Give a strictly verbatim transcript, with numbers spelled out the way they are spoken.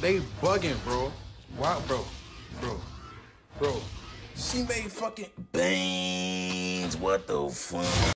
They bugging, bro. Wow, bro. Bro. Bro. She made fucking bangs. What the fuck?